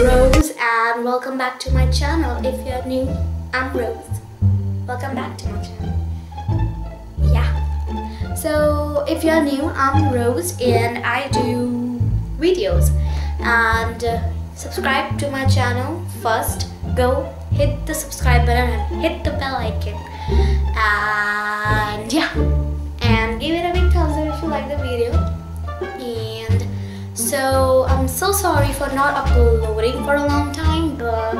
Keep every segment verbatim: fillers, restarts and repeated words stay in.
Rose, and welcome back to my channel. If you're new, I'm Rose. Welcome back to my channel. Yeah. So if you're new, I'm Rose and I do videos. And uh, subscribe to my channel first. Go hit the subscribe button and hit the bell icon. And yeah. And give it a big thumbs up if you like the video. And so I'm so sorry for not uploading for a long time, but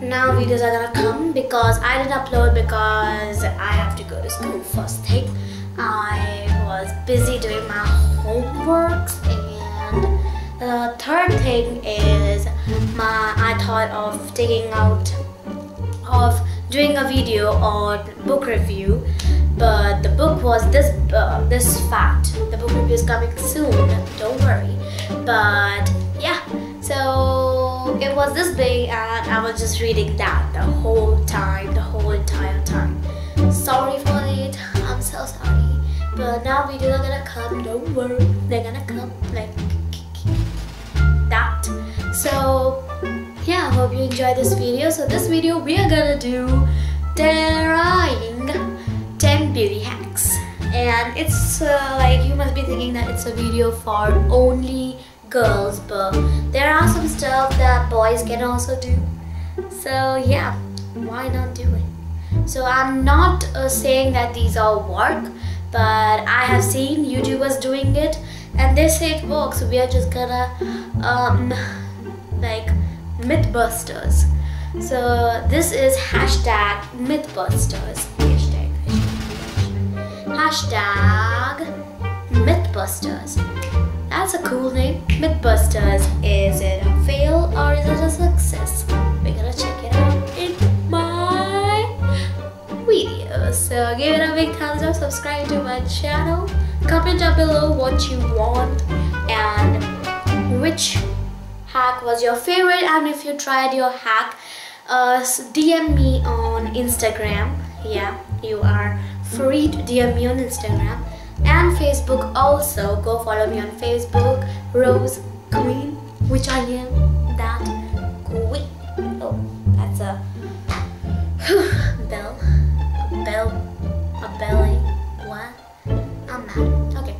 now videos are gonna come because I didn't upload because I have to go to school first thing. I was busy doing my homeworks, and the third thing is my I thought of taking out of doing a video on book review, but the book was this uh, this fat. The book review is coming soon, don't worry. But yeah, so it was this big and I was just reading that the whole time, the whole entire time. Sorry for it, I'm so sorry. But now videos are gonna come, don't worry, they're gonna come like that. So yeah, I hope you enjoy this video. So this video we are gonna do trying ten beauty hacks, and it's uh, like you must be thinking that it's a video for only girls, but there are some stuff that boys can also do, so yeah, why not do it? So I'm not uh, saying that these all work, but I have seen YouTubers doing it and they say it works, so we are just gonna um like mythbusters. So this is hashtag mythbusters. Hashtag Mythbusters. That's a cool name. Mythbusters. Is it a fail or is it a success? We're gonna check it out in my video. So give it a big thumbs up, subscribe to my channel, comment down below what you want and which hack was your favorite, and if you tried your hack, uh, D M me on Instagram. Yeah, you are free to D M me on Instagram and Facebook also. Go follow me on Facebook, Rose Queen, which I am that queen. Oh, that's a bell, a bell, a belly. What? I'm mad. Okay,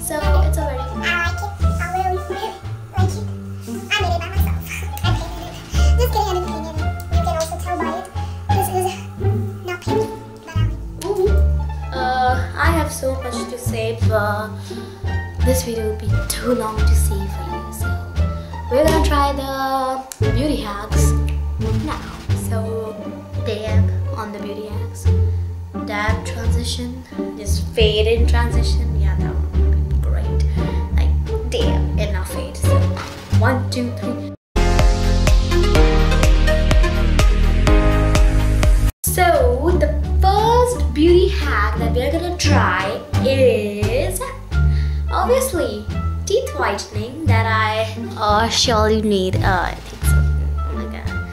so it's already. I like it. I really like it. I made it by myself. Okay, just kidding. I'm just kidding. So much to say, but this video will be too long to see for you, so we're gonna try the beauty hacks now. So dab on the beauty hacks, dab transition, just fade in transition. Yeah, that would be great, like dab and now fade. So one, two, three. So the first beauty hack that we're gonna try is obviously teeth whitening that I uh, surely need. Uh, I think so. Oh my god.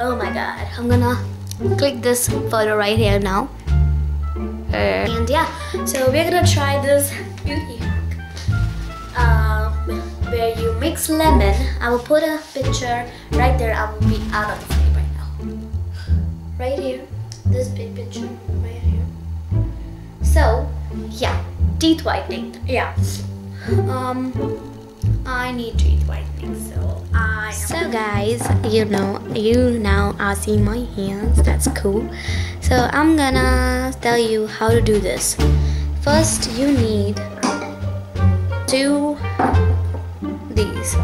Oh my god. I'm gonna click this photo right here now. Uh, and yeah, so we're gonna try this beauty hack um, where you mix lemon. I will put a picture right there. I will be out of the frame right now. Right here. This big picture right here. So yeah, teeth whitening. Yeah, um I need teeth whitening, so I so guys, you know, you now are seeing my hands. That's cool. So I'm gonna tell you how to do this. First you need two these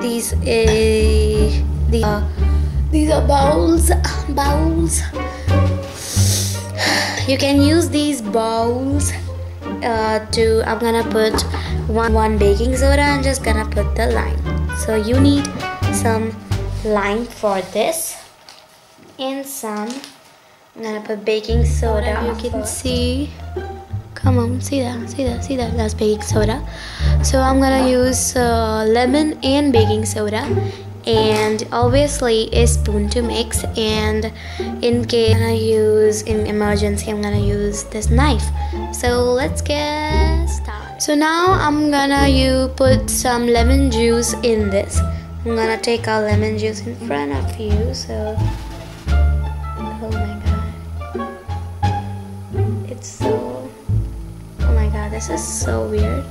these uh, these are these are bowls bowls you can use these bowls uh, to I'm gonna put one one baking soda and just gonna put the lime. So you need some lime for this and some, I'm gonna put baking soda. You can see, come on, see that, see that, see that, that's baking soda. So I'm gonna use uh, lemon and baking soda and obviously a spoon to mix, and in case I'm gonna use in emergency, I'm gonna use this knife. So let's get started. So now I'm gonna you put some lemon juice in this. I'm gonna take out lemon juice in front of you, so... Oh my god. It's so... Oh my god, this is so weird.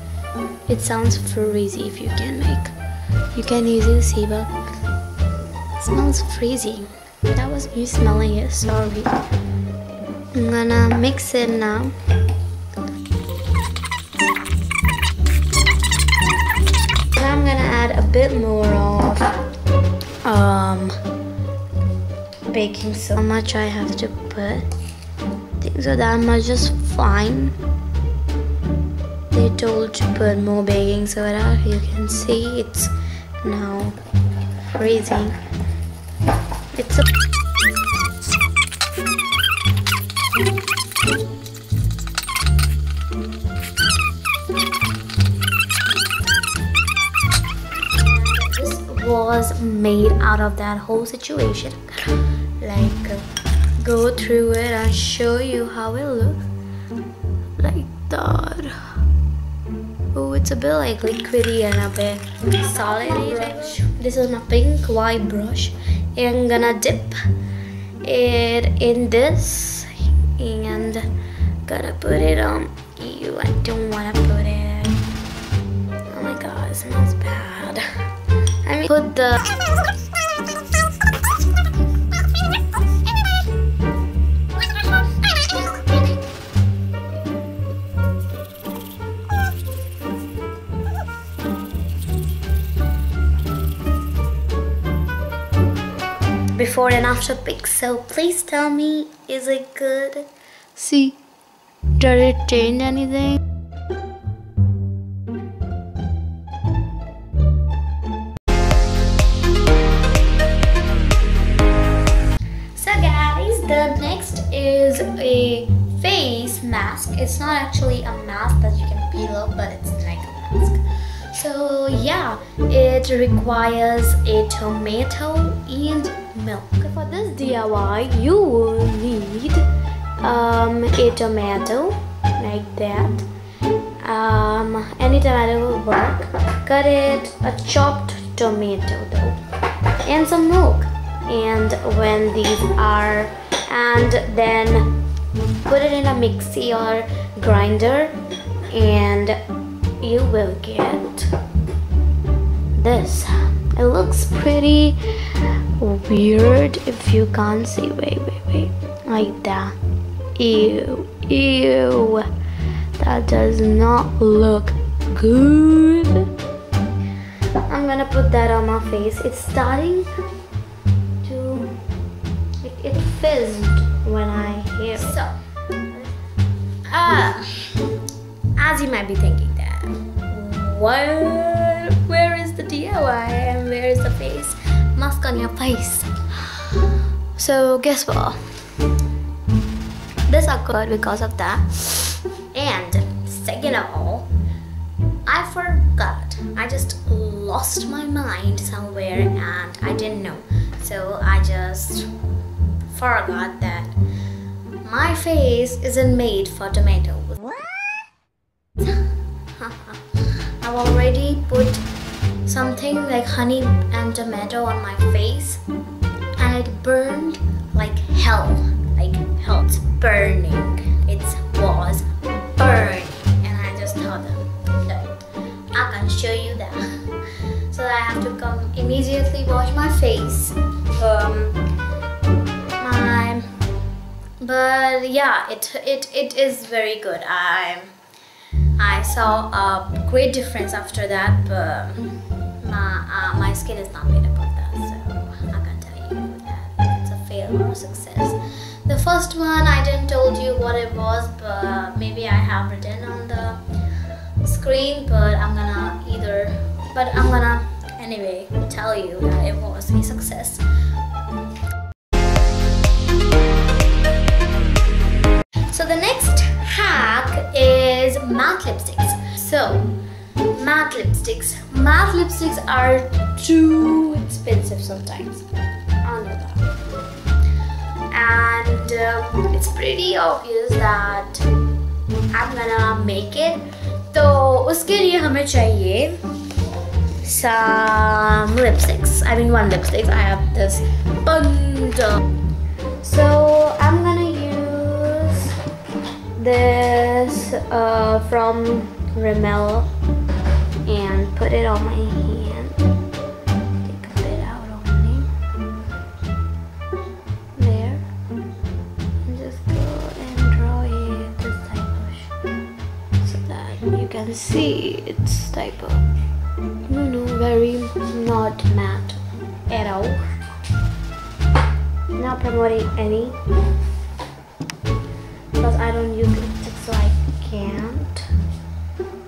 It sounds freezy if you can make. You can easily see, but... It smells freezy. That was me smelling it, sorry. I'm gonna mix it now. A bit more of um baking soda. How much I have to put? I think so that much is fine. They told to put more baking soda. You can see it's now freezing. It's a was made out of that whole situation. Like uh, go through it and show you how it looks like that. Oh, it's a bit like liquidy and a bit solidy. This is my pink white brush. I'm gonna dip it in this and gotta put it on you. I don't wanna put it. Oh my god, it smells bad. I mean, put the before and after pic, so please tell me, is it good? See, did it change anything? Is a face mask. It's not actually a mask that you can peel off, but it's like a mask. So yeah, it requires a tomato and milk. For this D I Y, you will need um, a tomato like that. Um, any tomato will work. Cut it a chopped tomato though, and some milk. And when these are and then put it in a mixie or grinder and you will get this. It looks pretty weird if you can't see. Wait, wait, wait. Like that. Ew, ew. That does not look good. I'm gonna put that on my face. It's starting. It fizzed when I hit it. So, uh, as you might be thinking that, what, where is the D I Y and where is the face mask on your face? So guess what? This occurred because of that. And second of all, I forgot. I just lost my mind somewhere and I didn't know. So I just... forgot that my face isn't made for tomatoes. What? I've already put something like honey and tomato on my face and it burned like hell. Like hell. It's burning. It was burning. And I just thought, no, I can show you that. So I have to come immediately wash my face. Um, But yeah, it it it is very good. I I saw a great difference after that. But my uh, my skin is not made up of that, so I can't tell you that it's a fail or a success. The first one I didn't told you what it was, but maybe I have written on the screen. But I'm gonna either. But I'm gonna anyway tell you that it was a success. So the next hack is matte lipsticks. So matte lipsticks. Matte lipsticks are too expensive sometimes. I know that. And uh, it's pretty obvious that I'm gonna make it. So, uske liye hame chahiye some lipsticks. I mean one lipstick. I have this bundle. So I'm gonna use this uh, from Rimmel and put it on my hand. Take a bit out only. There. And just go and draw it this type of so that you can see it's type of no no very not matte at all. Not promoting any because I don't use lipstick, so I can't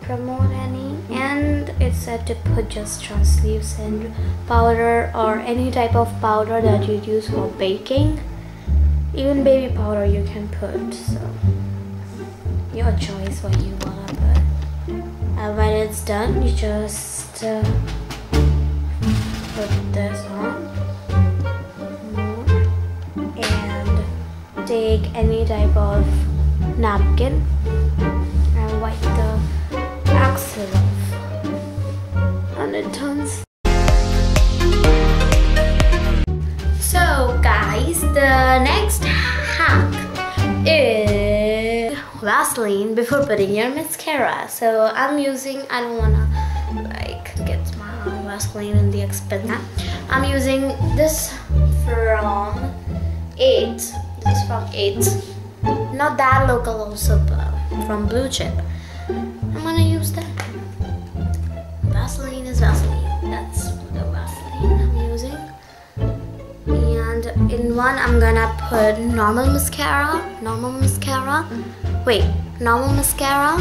promote any, and it's said to put just translucent powder or any type of powder that you use for baking, even baby powder you can put, so your choice what you wanna put. And when it's done you just uh, put this on. Take any type of napkin and wipe the axle off, and it turns. So guys, the next hack is Vaseline before putting your mascara. So I'm using, I don't wanna like get my Vaseline in the expensive. I'm using this from Eight. This is from Eight, not that local also, but from Blue Chip. I'm gonna use that. Vaseline is Vaseline. That's the Vaseline I'm using. And in one, I'm gonna put normal mascara. Normal mascara. Wait, normal mascara.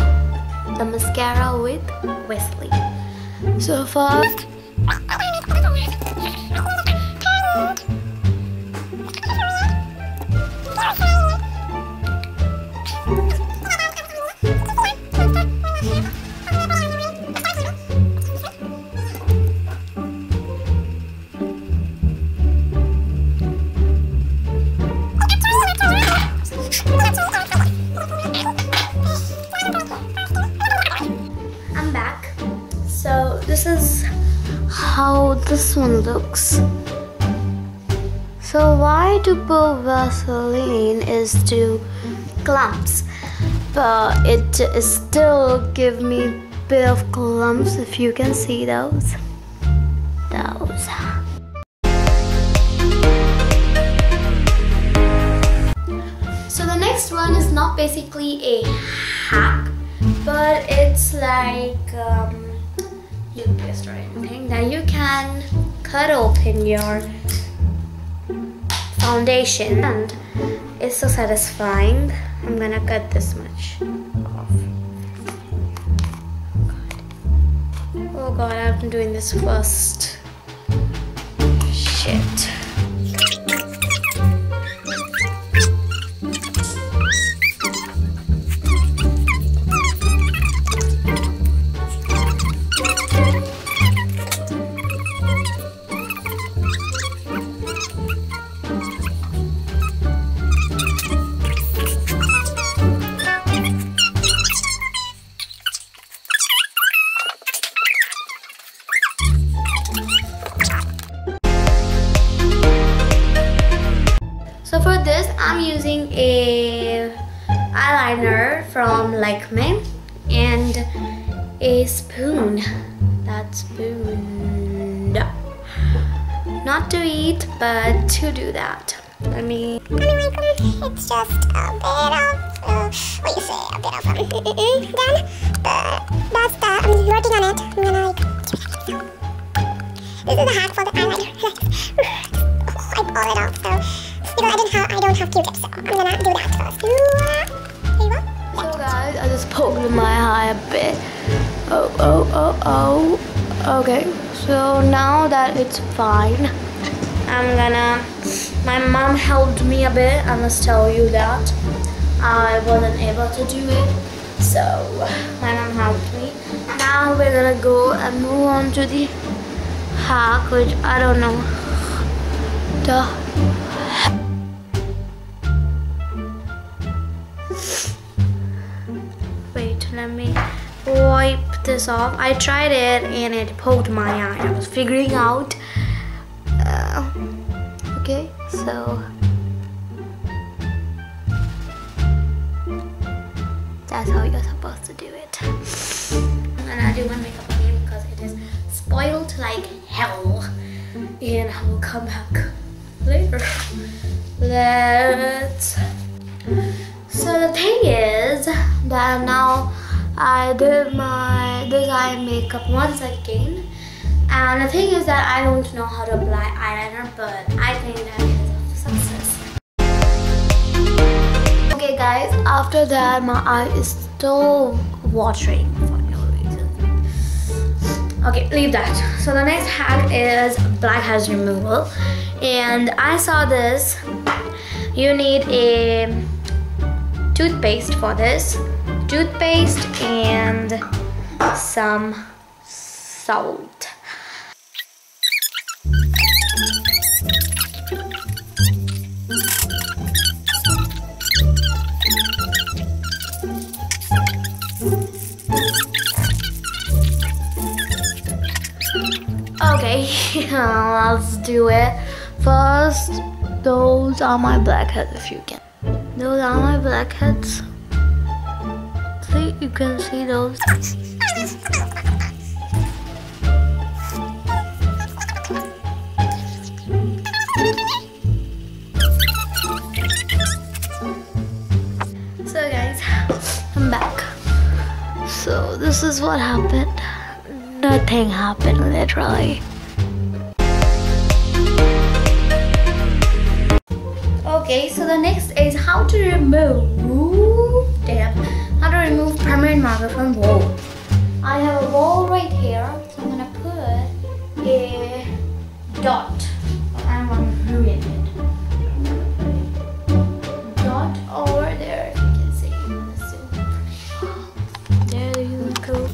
The mascara with Wesley. So first. This is how this one looks. So why to put Vaseline is to clumps, but it is still give me a bit of clumps if you can see those. Those. So the next one is not basically a hack, but it's like um, lip paste or anything. Then you can cut open your foundation and it's so satisfying. I'm gonna cut this much off. Oh god, I'm doing this first. Shit. So for this, I'm using a eyeliner from Lakme and a spoon. That spoon, no. Not to eat, but to do that. Let me. It's just a bit of, uh, what you say, a bit of um, done. But that's the, I'm working on it. I'm gonna like. This is the hack for the eyeliner. Wipe all it off. So. You know, I, didn't have, I don't have Q-tips, so I'm gonna do that first. So guys, I just poked my eye a bit. Oh, oh, oh, oh. Okay, so now that it's fine, I'm gonna... My mom helped me a bit, I must tell you that. I wasn't able to do it, so my mom helped me. Now we're gonna go and move on to the hack, which I don't know. The... Wait, let me wipe this off. I tried it and it poked my eye. I was figuring out. Uh, okay, so that's how you're supposed to do it. And I do want makeup on me because it is spoiled like hell, and I will come back later. Let's. So the thing is that now I did my this eye makeup once again, and the thing is that I don't know how to apply eyeliner, but I think that is a success. Okay guys, after that my eye is still watering for no reason. Okay, leave that. So the next hack is blackheads removal, and I saw this. You need a toothpaste for this, toothpaste and some salt. Okay, let's do it. First, those are my blackheads if you can. Those are my blackheads. See, you can see those. So guys, I'm back. So this is what happened. Nothing happened, literally. Okay, so the next is how to remove damn, how to remove permanent marker from wall. I have a wall right here, so I'm gonna put a dot. I'm gonna ruin it. Dot over there, you can see. There you go.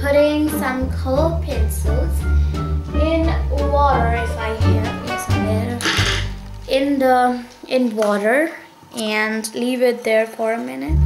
Putting some color pencils in water, if I have, yes I have, in the in water, and leave it there for a minute.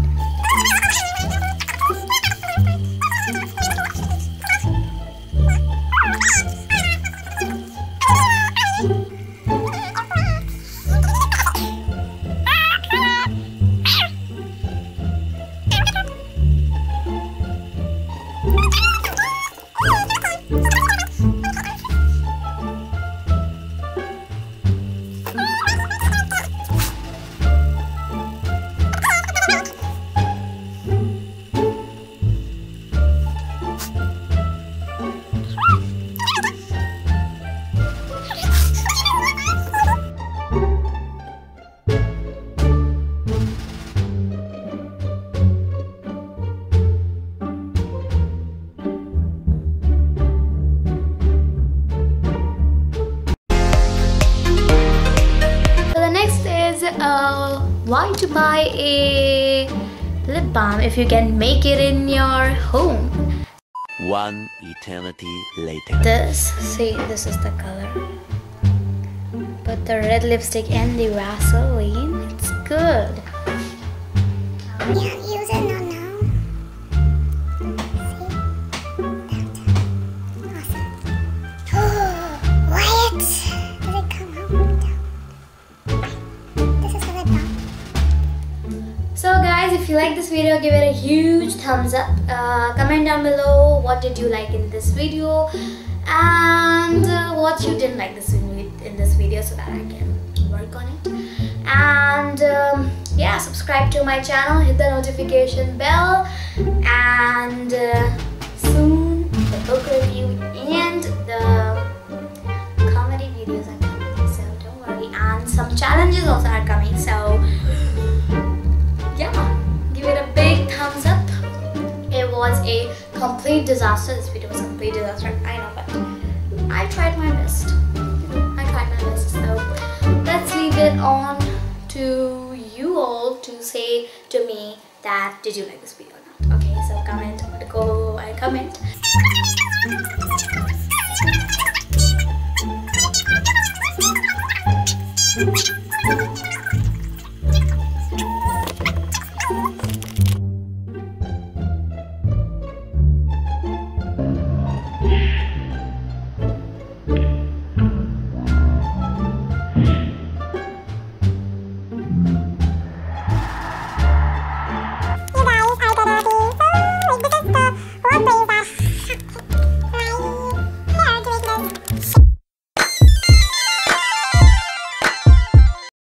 Uh, why to buy a lip balm if you can make it in your home? One eternity later. This, see, this is the color. But the red lipstick and the Vaseline, it's good. Yeah, use it now. If you like this video, give it a huge thumbs up. Uh, comment down below what did you like in this video and uh, what you didn't like this video so that I can work on it. And um, yeah, subscribe to my channel, hit the notification bell, and uh, soon the book review and the comedy videos are coming, so don't worry, and some challenges also are coming. So yeah, give it a big thumbs up. It was a complete disaster, this video was a complete disaster, I know, but I tried my best, I tried my best, so let's leave it on to you all to say to me that did you like this video or not, okay, so comment, go and comment.